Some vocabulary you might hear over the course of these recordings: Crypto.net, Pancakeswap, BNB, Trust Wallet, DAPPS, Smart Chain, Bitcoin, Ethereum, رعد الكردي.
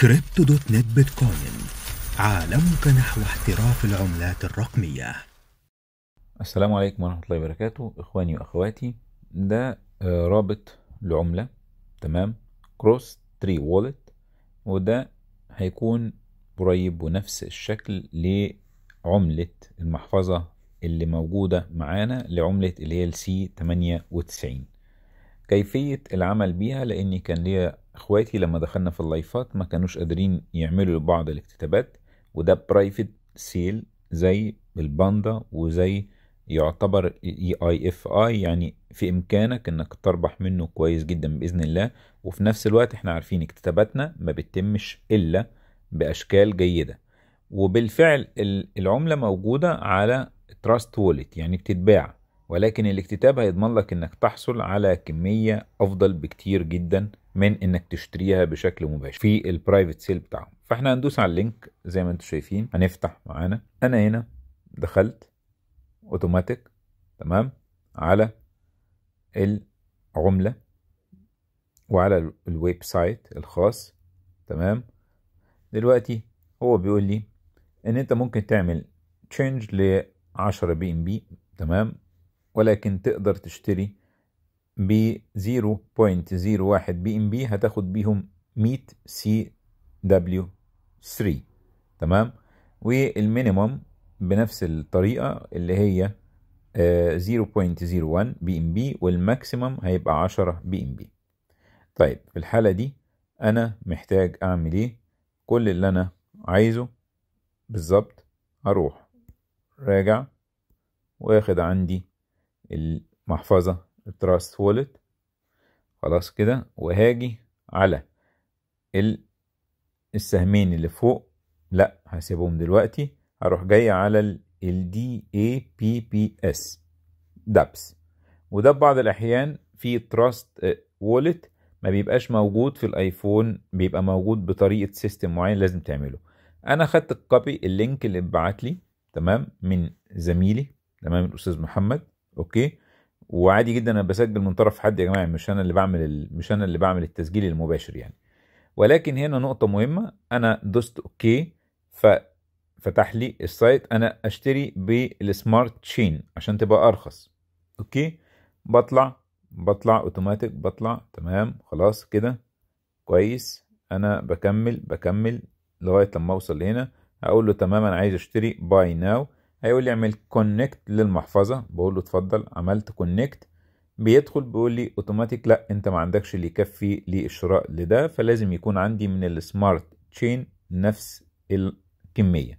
كريبتو دوت نت بيتكوين عالمك نحو احتراف العملات الرقمية. السلام عليكم ورحمة الله وبركاته إخواني وأخواتي. ده رابط لعملة تمام كروس تري وولت، وده هيكون قريب ونفس الشكل لعملة المحفظة اللي موجودة معانا، لعملة اللي هي الC98. كيفية العمل بيها، لأن كان ليا اخواتي لما دخلنا في اللايفات ما كانوش قادرين يعملوا بعض الاكتتابات، وده برايفت سيل زي الباندا وزي يعتبر EIFI، يعني في امكانك انك تربح منه كويس جدا باذن الله. وفي نفس الوقت احنا عارفين اكتتاباتنا ما بتتمش الا باشكال جيده، وبالفعل العمله موجوده على تراست وولت يعني بتتباع، ولكن الاكتتاب هيضمن لك انك تحصل على كميه افضل بكتير جدا من انك تشتريها بشكل مباشر في البرايفت سيل بتاعهم. فاحنا هندوس على اللينك زي ما انتم شايفين، هنفتح معانا. انا هنا دخلت اوتوماتيك تمام على العمله وعلى الويب سايت الخاص تمام. دلوقتي هو بيقول لي ان انت ممكن تعمل تشينج ل 10 BNB تمام، ولكن تقدر تشتري ب 0.01 BNB، هتاخد بيهم 100 CW3 تمام. والمينيموم بنفس الطريقة اللي هي 0.01 BNB، والماكسيمم هيبقى 10 BNB. طيب في الحالة دي أنا محتاج أعمل إيه؟ كل اللي أنا عايزه بالظبط هروح راجع واخد عندي المحفظة التراست وولت خلاص كده، وهاجي على السهمين اللي فوق، لا هسيبهم دلوقتي، هروح جاي على DAPPS DAPPS. وده بعض الأحيان في تراست وولت ما بيبقاش موجود في الآيفون، بيبقى موجود بطريقة سيستم معين لازم تعمله. أنا خدت الكوبي اللينك اللي اتبعت لي تمام من زميلي تمام الأستاذ محمد، أوكي. وعادي جدا انا بسجل من طرف حد يا جماعه، مش انا اللي بعمل التسجيل المباشر يعني. ولكن هنا نقطه مهمه، انا دوست اوكي ففتح لي السايت. انا اشتري بالسمارت تشين عشان تبقى ارخص، اوكي. بطلع اوتوماتيك، بطلع تمام خلاص كده كويس. انا بكمل لغايه لما اوصل لهنا، هقول له تمام انا عايز اشتري باي ناو، هيقول لي اعمل كونكت للمحفظه، بقول له اتفضل. عملت كونكت، بيدخل بيقول لي اوتوماتيك لا انت ما عندكش اللي يكفي للشراء لده، فلازم يكون عندي من السمارت تشين نفس الكميه.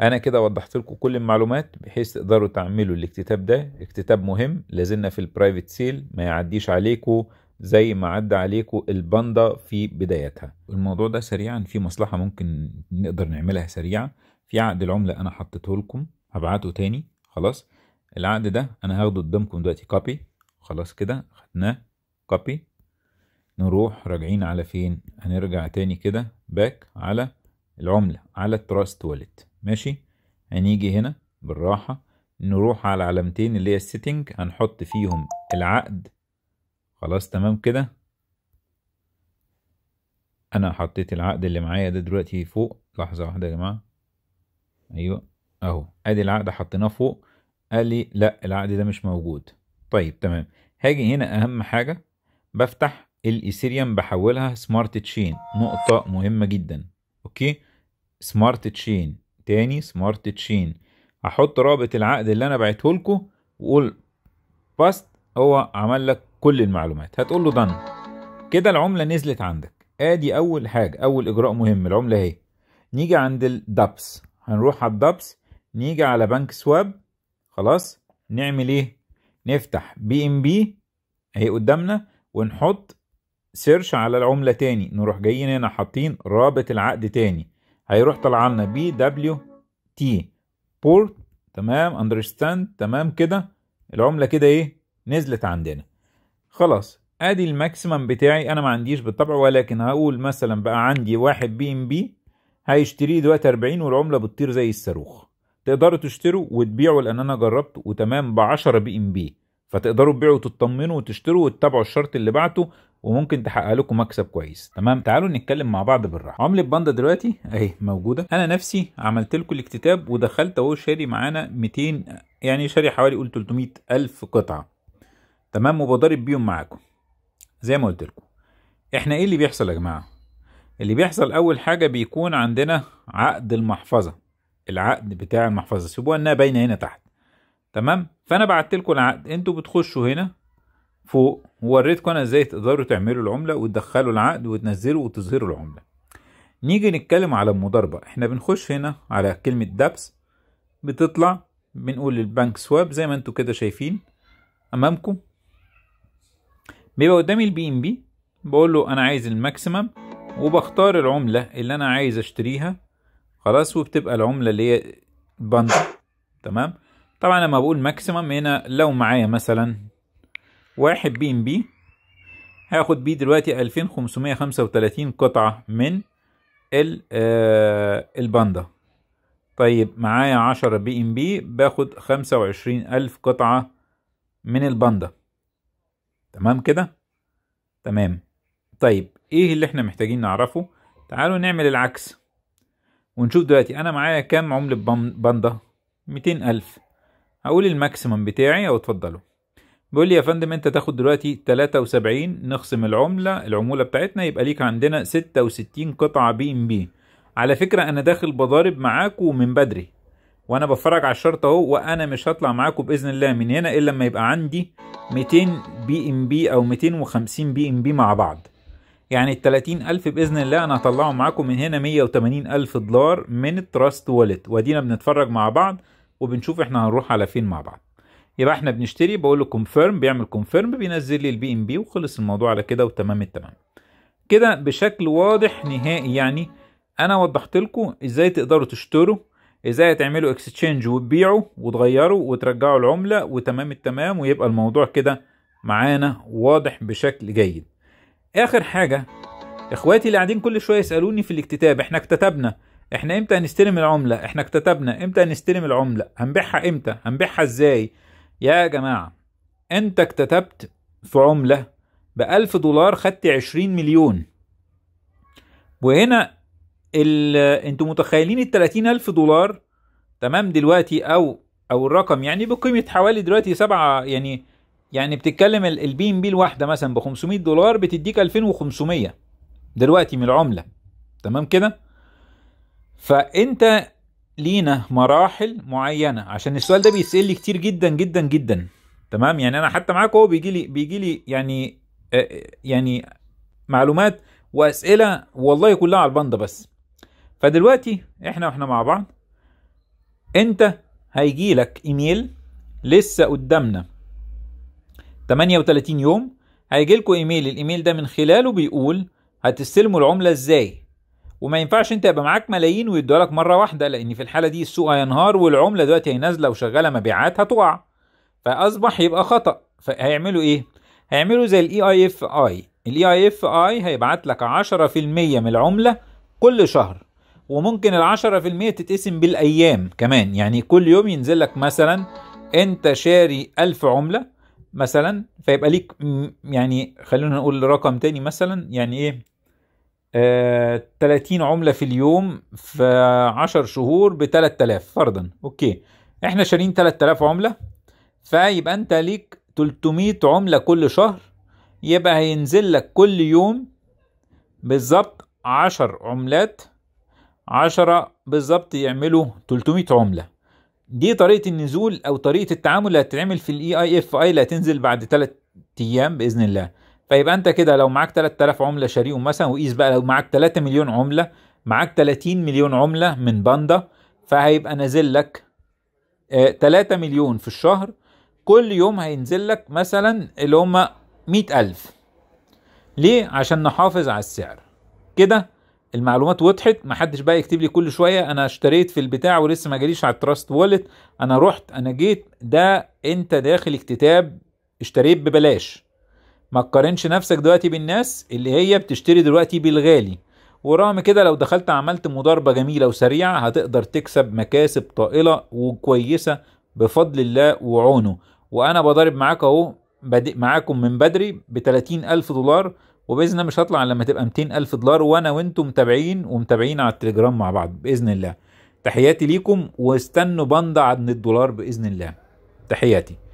انا كده وضحت لكم كل المعلومات بحيث تقدروا تعملوا الاكتتاب ده، اكتتاب مهم. لازلنا في البرايفت سيل، ما يعديش عليكم زي ما عدى عليكم الباندا في بدايتها. الموضوع ده سريعا في مصلحه ممكن نقدر نعملها سريعه في عقد العملة، أنا حطيته لكم هبعته تاني خلاص. العقد ده أنا هاخده قدامكم دلوقتي كوبي خلاص كده، خدناه كوبي. نروح راجعين على فين؟ هنرجع تاني كده باك على العملة على التراست والت، ماشي. هنيجي هنا بالراحة، نروح على علامتين اللي هي السيتنج، هنحط فيهم العقد خلاص تمام كده. أنا حطيت العقد اللي معايا ده دلوقتي فوق، لحظة واحدة يا جماعة، ايوه اهو ادي العقد حطيناه فوق. قال لي لا العقد ده مش موجود. طيب تمام، هاجي هنا اهم حاجه بفتح الايثيريوم بحولها سمارت تشين، نقطه مهمه جدا، اوكي. سمارت تشين تاني، سمارت تشين، هحط رابط العقد اللي انا بعته لكم واقول باست، هو عمل لك كل المعلومات، هتقول له دن كده. العمله نزلت عندك، ادي اول حاجه، اول اجراء مهم العمله اهي. نيجي عند الدابس، هنروح على الدابس، نيجي على بنك سواب خلاص، نعمل ايه؟ نفتح BNB اهي قدامنا، ونحط سيرش على العملة تاني، نروح جايين هنا حاطين رابط العقد تاني، هيروح طلع لنا BWT بورت تمام اندرستاند تمام كده. العملة كده ايه؟ نزلت عندنا خلاص. ادي الماكسيمم بتاعي، انا ما عنديش بالطبع، ولكن هقول مثلا بقى عندي 1 BNB، هيشتريه دلوقتي 40، والعمله بتطير زي الصاروخ. تقدروا تشتروا وتبيعوا، لان انا جربت وتمام ب 10 BNB، فتقدروا تبيعوا وتطمنوا وتشتروا وتتابعوا الشرط اللي بعته، وممكن تحقق لكم مكسب كويس. تمام، تعالوا نتكلم مع بعض بالراحه. عمله باندا دلوقتي اهي موجوده، انا نفسي عملت لكم الاكتتاب ودخلت اهو شاري معانا 200، يعني شاري حوالي قول 300,000 قطعه. تمام، وبضارب بيهم معاكم زي ما قلت لكم. احنا ايه اللي بيحصل يا جماعه؟ اللي بيحصل اول حاجه بيكون عندنا عقد المحفظه، العقد بتاع المحفظه سيبوها انها باينه هنا تحت. تمام، فانا بعت لكم العقد، انتوا بتخشوا هنا فوق ووريتكم انا ازاي تقدروا تعملوا العمله وتدخلوا العقد وتنزلوا وتظهروا العمله. نيجي نتكلم على المضاربه، احنا بنخش هنا على كلمه دابس، بتطلع بنقول البنك سواب زي ما انتوا كده شايفين امامكم، بيبقى قدامي البي ام بي، بقول له انا عايز الماكسيمم وبختار العمله اللي انا عايز اشتريها خلاص، وبتبقى العمله اللي هي باند. تمام، طبعا لما بقول ماكسيمم هنا لو معايا مثلا 1 بي ام بي هاخد بيه دلوقتي 2535 قطعة من الباندا. طيب معايا 10 بي ام بي باخد 25,000 قطعة من الباندا. تمام كده؟ تمام. طيب ايه اللي احنا محتاجين نعرفه؟ تعالوا نعمل العكس ونشوف دلوقتي انا معايا كام عملة باندا؟ 200,000. هقول الماكسيمم بتاعي او اتفضلوا. بيقول لي يا فندم انت تاخد دلوقتي 73، نخصم العمولة بتاعتنا يبقى ليك عندنا 66 قطعة بي ام بي. على فكرة انا داخل بضارب معاكم من بدري وانا بتفرج على الشرط اهو، وانا مش هطلع معاكم باذن الله من هنا الا لما يبقى عندي 200 بي ام بي او 250 بي ام بي مع بعض، يعني ال 30,000 باذن الله انا هطلعهم معاكم من هنا. 180,000 دولار من التراست والت، وادينا بنتفرج مع بعض وبنشوف احنا هنروح على فين مع بعض. يبقى احنا بنشتري، بقول له كونفيرم، بيعمل كونفيرم، بينزل لي البي ام بي، وخلص الموضوع على كده وتمام التمام. كده بشكل واضح نهائي، يعني انا وضحت لكم ازاي تقدروا تشتروا، ازاي تعملوا اكستشينج وتبيعوا وتغيروا وترجعوا العمله وتمام التمام، ويبقى الموضوع كده معانا واضح بشكل جيد. اخر حاجه اخواتي اللي قاعدين كل شويه يسالوني في الاكتتاب، احنا اكتتبنا، احنا امتى هنستلم العمله؟ احنا اكتتبنا، امتى هنستلم العمله؟ هنبيعها امتى؟ هنبيعها ازاي؟ يا جماعة انت اكتتبت في عملة ب$1000 خدت 20 مليون، وهنا انتوا متخيلين ال$30,000 تمام دلوقتي او الرقم يعني بقيمة حوالي دلوقتي 7، يعني بتتكلم البي ام بي الواحدة مثلا ب$500 بتديك 2500 دلوقتي من العملة. تمام كده، فانت لينا مراحل معينه، عشان السؤال ده بيتسال لي كتير جدا جدا جدا. تمام، يعني انا حتى معاكم اهو بيجي لي يعني معلومات واسئله والله كلها على الباندا بس. فدلوقتي احنا مع بعض، انت هيجي لك ايميل، لسه قدامنا 38 يوم هيجي لكم ايميل، الايميل ده من خلاله بيقول هتستلموا العمله ازاي، وما ينفعش انت يبقى معاك ملايين ويدوها لك مره واحده، لان في الحاله دي السوق هينهار والعمله دلوقتي هي نازله وشغاله مبيعات هتقع، فاصبح يبقى خطا. فهيعملوا ايه؟ هيعملوا زي الاي اي اف اي هيبعت لك 10% من العمله كل شهر، وممكن ال10% تتقسم بالايام كمان، يعني كل يوم ينزل لك مثلا انت شاري 1000 عمله مثلا، فيبقى ليك يعني خلينا نقول رقم تاني مثلا، يعني ايه 30 عملة في اليوم في 10 شهور ب3000 فرضا. اوكي، احنا شارين 3000 عملة، فيبقى انت ليك 300 عملة كل شهر، يبقى هينزل لك كل يوم بالظبط 10 عملات، 10 بالظبط يعملوا 300 عملة. دي طريقة النزول او طريقة التعامل اللي هتتعمل في الاي اي اف اي، اللي هتنزل بعد 3 ايام باذن الله. فيبقى انت كده لو معاك 3000 عمله شاريهم مثلا، وقيس بقى لو معاك 3 مليون عمله، معاك 30 مليون عمله من باندا، فهيبقى نازل لك 3 مليون في الشهر، كل يوم هينزل لك مثلا اللي هم 100,000. ليه؟ عشان نحافظ على السعر. كده المعلومات وضحت، محدش بقى يكتب لي كل شويه انا اشتريت في البتاع ولسه ما جاليش على التراست والت، انا رحت انا جيت. ده انت داخل اكتتاب اشتريت ببلاش، ما تقارنش نفسك دلوقتي بالناس اللي هي بتشتري دلوقتي بالغالي. ورغم كده لو دخلت عملت مضاربة جميلة وسريعة هتقدر تكسب مكاسب طائلة وكويسة بفضل الله وعونه. وانا بضارب معاك اهو بادئ معاكم من بدري ب 30,000 دولار وباذن الله مش هطلع لما تبقى 200,000 دولار، وانا وانتم متابعين على التليجرام مع بعض باذن الله. تحياتي ليكم واستنوا بند عن الدولار باذن الله. تحياتي.